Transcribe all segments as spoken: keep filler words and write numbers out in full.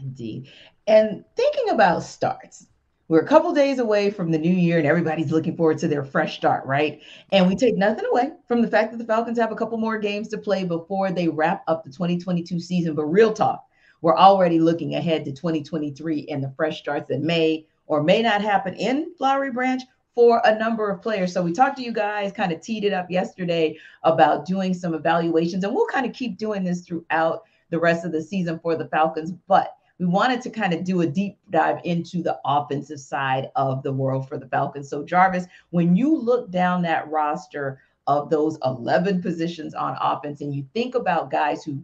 Indeed. And thinking about starts, we're a couple days away from the new year and everybody's looking forward to their fresh start, right? And we take nothing away from the fact that the Falcons have a couple more games to play before they wrap up the twenty twenty-two season. But real talk, we're already looking ahead to twenty twenty-three and the fresh starts that may or may not happen in Flowery Branch for a number of players. So we talked to you guys, kind of teed it up yesterday about doing some evaluations, and we'll kind of keep doing this throughout the rest of the season for the Falcons. But we wanted to kind of do a deep dive into the offensive side of the world for the Falcons. So Jarvis, when you look down that roster of those eleven positions on offense and you think about guys who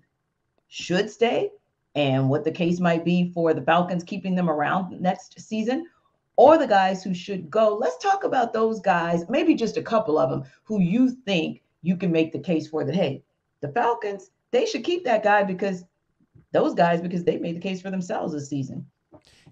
should stay and what the case might be for the Falcons keeping them around next season, or the guys who should go, let's talk about those guys, maybe just a couple of them, who you think you can make the case for that, hey, the Falcons, they should keep that guy because those guys, because they made the case for themselves this season.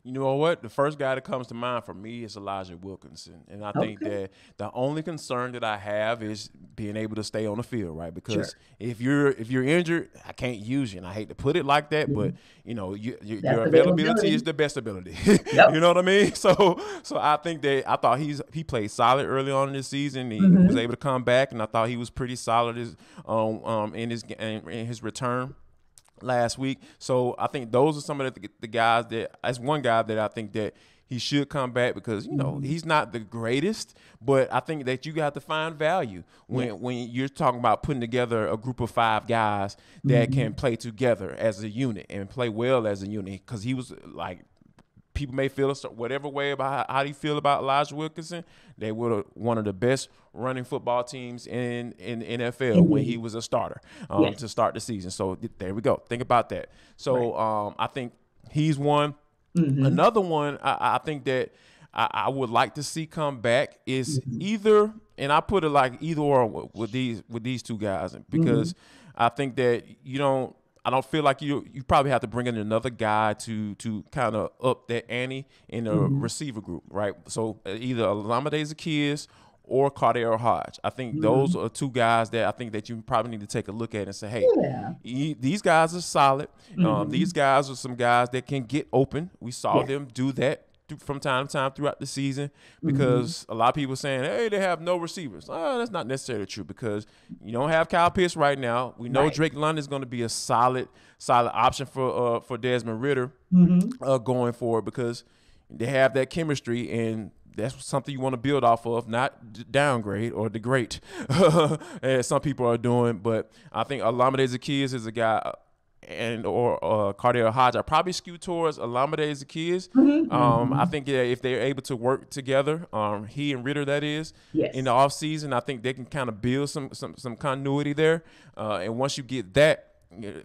You know what? The first guy that comes to mind for me is Elijah Wilkinson. And I okay. think that the only concern that I have is being able to stay on the field, right? Because sure. if you're if you're injured, I can't use you. And I hate to put it like that, mm-hmm. but, you know, you, you, your availability, availability is the best ability. Yep. You know what I mean? So so I think that I thought he's he played solid early on in this season. He mm-hmm. was able to come back, and I thought he was pretty solid as, um, um, in his in, in his return last week. So I think those are some of the, the guys that that's one guy that I think that he should come back because, you know, he's not the greatest, but I think that you got to find value when, yeah. when you're talking about putting together a group of five guys that mm-hmm. can play together as a unit and play well as a unit. Because he was like, people may feel whatever way about how, how do you feel about Elijah Wilkinson. They were one of the best running football teams in, in the N F L mm-hmm. when he was a starter um, yes. to start the season. So th- there we go. Think about that. So right. um, I think he's one. Mm-hmm. Another one I, I think that I, I would like to see come back is mm-hmm. either, and I put it like either or with, with these with these two guys because mm-hmm. I think that you don't. I don't feel like you you probably have to bring in another guy to to kind of up that ante in the mm-hmm. receiver group, right? So either Olamide Zaccheaus or KhaDarel Hodge. I think mm-hmm. those are two guys that I think that you probably need to take a look at and say, hey, yeah. he, these guys are solid. Mm-hmm. Um, these guys are some guys that can get open. We saw yeah. them do that from time to time throughout the season because mm-hmm. a lot of people saying, hey, they have no receivers. Oh, that's not necessarily true because you don't have Kyle Pitts right now. We know right. Drake London is going to be a solid, solid option for uh, for Desmond Ridder mm-hmm. uh, going forward because they have that chemistry and that's something you want to build off of, not downgrade or degrade as some people are doing. But I think Olamide Zaccheaus is a guy – and or uh, KhaDarel Hodge, I probably skew towards Olamide Zaccheaus. Mm-hmm. Um, mm-hmm. I think yeah, if they're able to work together, um, he and Ridder, that is, yes. in the offseason, I think they can kind of build some some some continuity there. Uh, and once you get that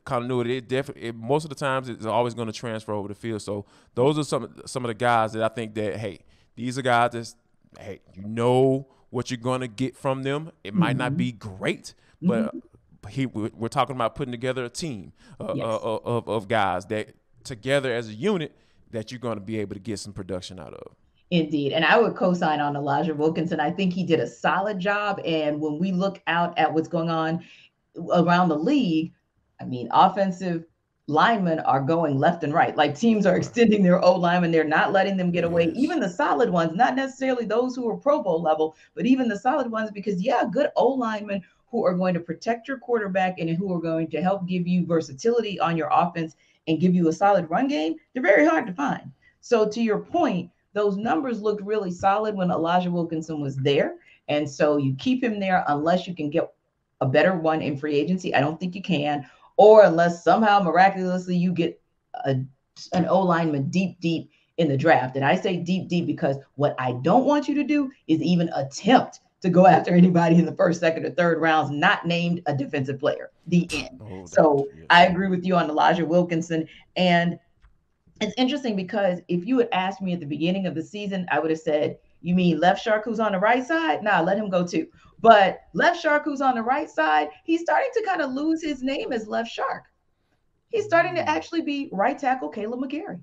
continuity, it definitely most of the times it's always going to transfer over the field. So those are some some of the guys that I think that hey, these are guys that hey, you know what you're going to get from them. It mm-hmm. might not be great, but. Mm-hmm. He, we're talking about putting together a team uh, yes. uh, of, of guys that together as a unit that you're going to be able to get some production out of. Indeed. And I would co-sign on Elijah Wilkinson. I think he did a solid job. And when we look out at what's going on around the league, I mean, offensive linemen are going left and right. Like teams are extending their old linemen. They're not letting them get away. Yes. Even the solid ones, not necessarily those who are Pro Bowl level, but even the solid ones, because yeah, good old linemen who are going to protect your quarterback and who are going to help give you versatility on your offense and give you a solid run game, they're very hard to find. So to your point, those numbers looked really solid when Elijah Wilkinson was there. And so you keep him there unless you can get a better one in free agency. I don't think you can, or unless somehow miraculously you get a, an O-lineman deep, deep in the draft. And I say deep, deep because what I don't want you to do is even attempt to go after anybody in the first, second, or third rounds, not named a defensive player, the end. Oh, so yes. I agree with you on Elijah Wilkinson. And it's interesting because if you had asked me at the beginning of the season, I would have said, you mean left shark who's on the right side? Nah, let him go too. But left shark who's on the right side, he's starting to kind of lose his name as left shark. He's starting to actually be right tackle Kaleb McGary.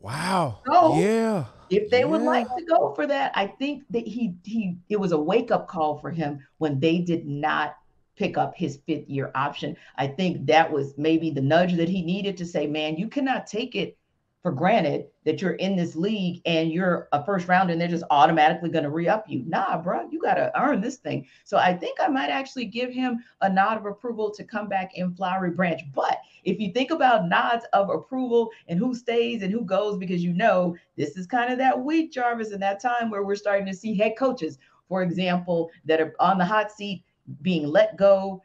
Wow. So, yeah. If they yeah. would like to go for that, I think that he he it was a wake-up call for him when they did not pick up his fifth year option. I think that was maybe the nudge that he needed to say, man, you cannot take it for granted that you're in this league and you're a first rounder and they're just automatically going to re-up you. Nah, bro, you got to earn this thing. So I think I might actually give him a nod of approval to come back in Flowery Branch. But if you think about nods of approval and who stays and who goes, because you know, this is kind of that week, Jarvis, and that time where we're starting to see head coaches, for example, that are on the hot seat being let go.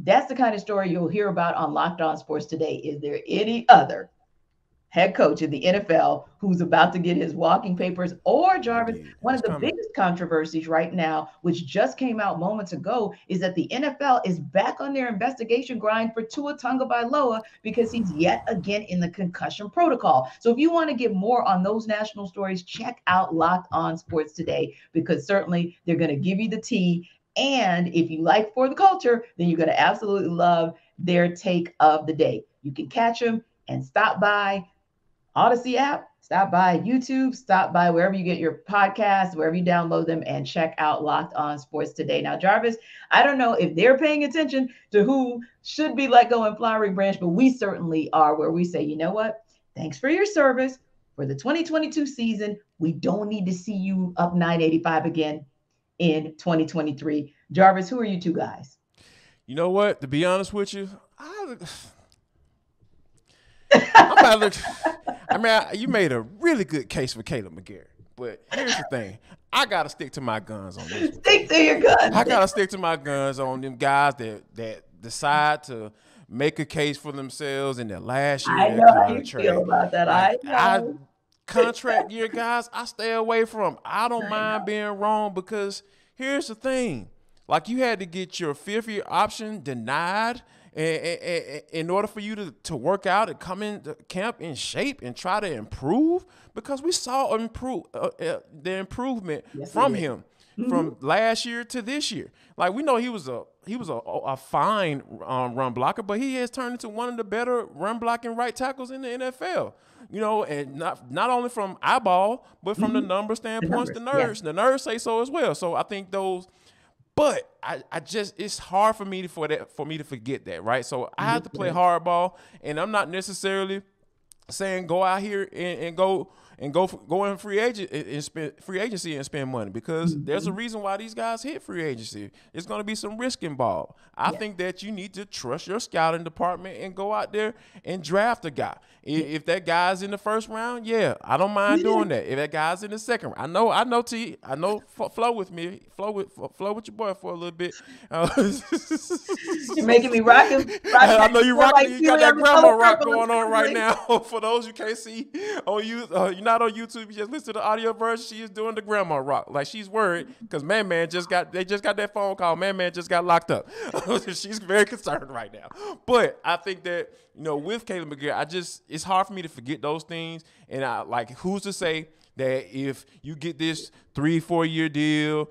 That's the kind of story you'll hear about on Locked On Sports Today. Is there any other head coach in the N F L who's about to get his walking papers? Or, Jarvis, yeah, one of the coming. biggest controversies right now, which just came out moments ago, is that the N F L is back on their investigation grind for Tua Tagovailoa because he's yet again in the concussion protocol. So if you want to get more on those national stories, check out Locked On Sports Today, because certainly they're going to give you the tea. And if you like For the Culture, then you're going to absolutely love their take of the day. You can catch them and stop by Odyssey app, stop by YouTube, stop by wherever you get your podcasts, wherever you download them, and check out Locked On Sports Today. Now, Jarvis, I don't know if they're paying attention to who should be let go in Flowery Branch, but we certainly are, where we say, you know what? Thanks for your service for the twenty twenty-two season. We don't need to see you up nine eighty-five again in twenty twenty-three. Jarvis, who are you two guys? You know what? To be honest with you, I... I'm about to look, I mean, I, you made a really good case for Kaleb McGary, but here's the thing. I got to stick to my guns on this. Stick to your guns. I got to stick to my guns on them guys that, that decide to make a case for themselves in their last year. I know how you feel about that. Like, I know. I, contract year guys, I stay away from. I don't I mind know. being wrong, because here's the thing. Like, you had to get your fifth year option denied in order for you to, to work out and come into camp in shape and try to improve, because we saw improve uh, uh, the improvement yes, from him mm-hmm. from last year to this year. Like, we know he was a he was a, a fine um, run blocker, but he has turned into one of the better run blocking right tackles in the N F L. You know, and not not only from eyeball, but from mm-hmm. the number standpoints, the nerds, yeah. the nerds say so as well. So I think those. But I, I just, it's hard for me to for that for me to forget that, right? So I have to play hardball, and I'm not necessarily saying go out here and, and go and go go in free agent and spend free agency and spend money, because mm-hmm. there's a reason why these guys hit free agency. It's going to be some risk involved. I yeah. think that you need to trust your scouting department and go out there and draft a guy. If, if that guy's in the first round, yeah, I don't mind doing that. If that guy's in the second round, I know, I know, T, I know, flow with me, flow with, flow with your boy for a little bit. Uh, you're making me rock him. I know you're rocking. Like, you got that grandma rock going on right now. For those you can't see on you, uh, you're not on YouTube. You just listen to the audio version. She is doing the grandma rock. Like, she's worried because man, man just got they just got that phone call. Man, man just got locked up. She's very concerned right now. But I think that, you know, with Kaleb McGary, I just it's hard for me to forget those things. And I like, who's to say that if you get this three, four year deal,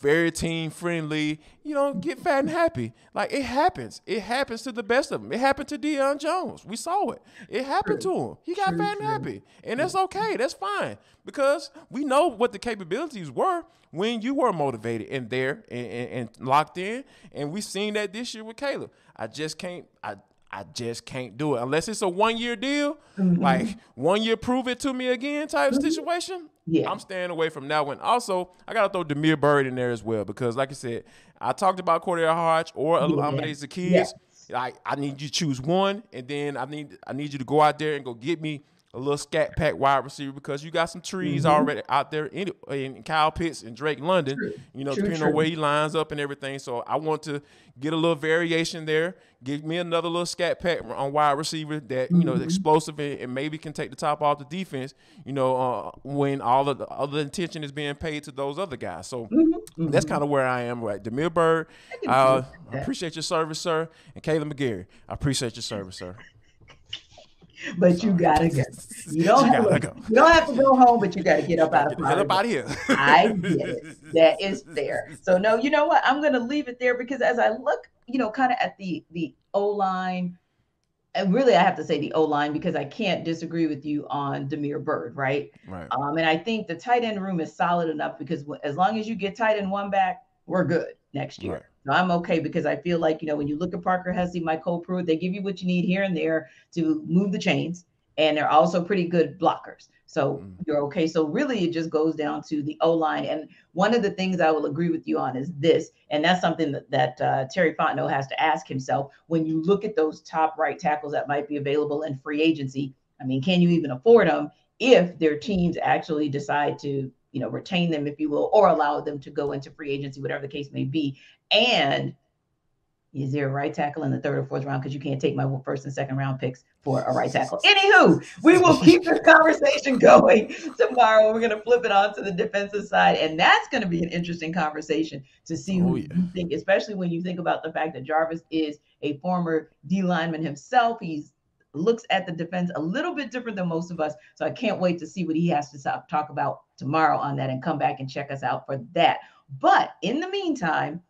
very team friendly, you don't get fat and happy. Like, it happens. It happens to the best of them. It happened to Deion Jones. We saw it. It happened true. to him. He got true, fat and true. happy. And that's okay. That's fine. Because we know what the capabilities were when you were motivated and there and, and, and locked in. And we've seen that this year with Kaleb. I just can't I I just can't do it. Unless it's a one-year deal, mm-hmm. like one year prove it to me again type mm-hmm. situation, yeah. I'm staying away from that one. Also, I got to throw Damiere Byrd in there as well, because like I said, I talked about KhaDarel Hodge or yeah. Olamide Zaccheaus. Yes. I, I need you to choose one, and then I need I need you to go out there and go get me a little scat pack wide receiver, because you got some trees mm-hmm. already out there in, in Kyle Pitts and Drake London, true. you know, true, depending true. on where he lines up and everything. So I want to get a little variation there. Give me another little scat pack on wide receiver that, you know, mm-hmm. is explosive and, and maybe can take the top off the defense, you know, uh, when all of the other attention is being paid to those other guys. So mm-hmm. that's kind of where I am, right? Damiere Byrd, I uh, appreciate your service, sir. And Kaleb McGary, I appreciate your service, sir. But you gotta go. You don't, have, gotta go. you don't have to go home, but you gotta get up out of get up out of here. I get it. That is fair. So no, you know what? I'm gonna leave it there, because as I look, you know, kind of at the the O line, and really I have to say the O line, because I can't disagree with you on Damiere Byrd, right? Right. Um, and I think the tight end room is solid enough, because as long as you get tight end one back, we're good next year. Right. So I'm okay because I feel like, you know, when you look at Parker Hussey, Mike Cole-Pruitt, they give you what you need here and there to move the chains. And they're also pretty good blockers. So mm. you're okay. So really it just goes down to the O-line. And one of the things I will agree with you on is this, and that's something that, that uh, Terry Fontenot has to ask himself. When you look at those top right tackles that might be available in free agency, I mean, can you even afford them if their teams actually decide to, you know, retain them, if you will, or allow them to go into free agency, whatever the case may be? And is there a right tackle in the third or fourth round? Because you can't take my first and second round picks for a right tackle. Anywho, we will keep this conversation going tomorrow. We're going to flip it on to the defensive side. And that's going to be an interesting conversation to see who oh, yeah. you think, especially when you think about the fact that Jarvis is a former D lineman himself. He's looks at the defense a little bit different than most of us. So I can't wait to see what he has to stop, talk about tomorrow on that, and come back and check us out for that. But in the meantime,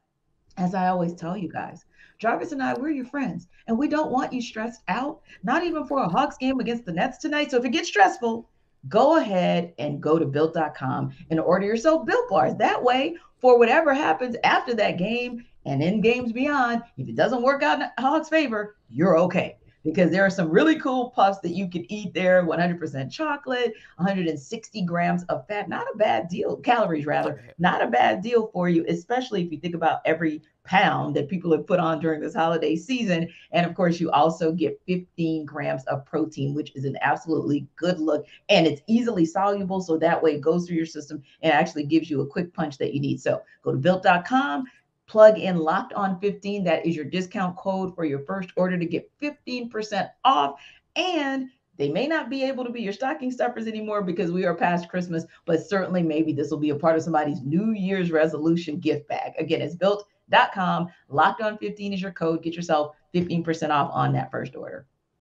as I always tell you guys, Jarvis and I, we're your friends, and we don't want you stressed out, not even for a Hawks game against the Nets tonight. So if it gets stressful, go ahead and go to built dot com and order yourself Built Bars. That way, for whatever happens after that game and in games beyond, if it doesn't work out in Hawks' favor, you're okay. Because there are some really cool puffs that you can eat there. one hundred percent chocolate, one hundred sixty grams of fat. Not a bad deal. Calories, rather. Not a bad deal for you, especially if you think about every pound that people have put on during this holiday season. And, of course, you also get fifteen grams of protein, which is an absolutely good look. And it's easily soluble, so that way it goes through your system and actually gives you a quick punch that you need. So go to built dot com. Plug in Locked On fifteen. That is your discount code for your first order to get fifteen percent off. And they may not be able to be your stocking stuffers anymore because we are past Christmas, but certainly maybe this will be a part of somebody's New Year's resolution gift bag. Again, it's built dot com. Locked On fifteen is your code. Get yourself fifteen percent off on that first order.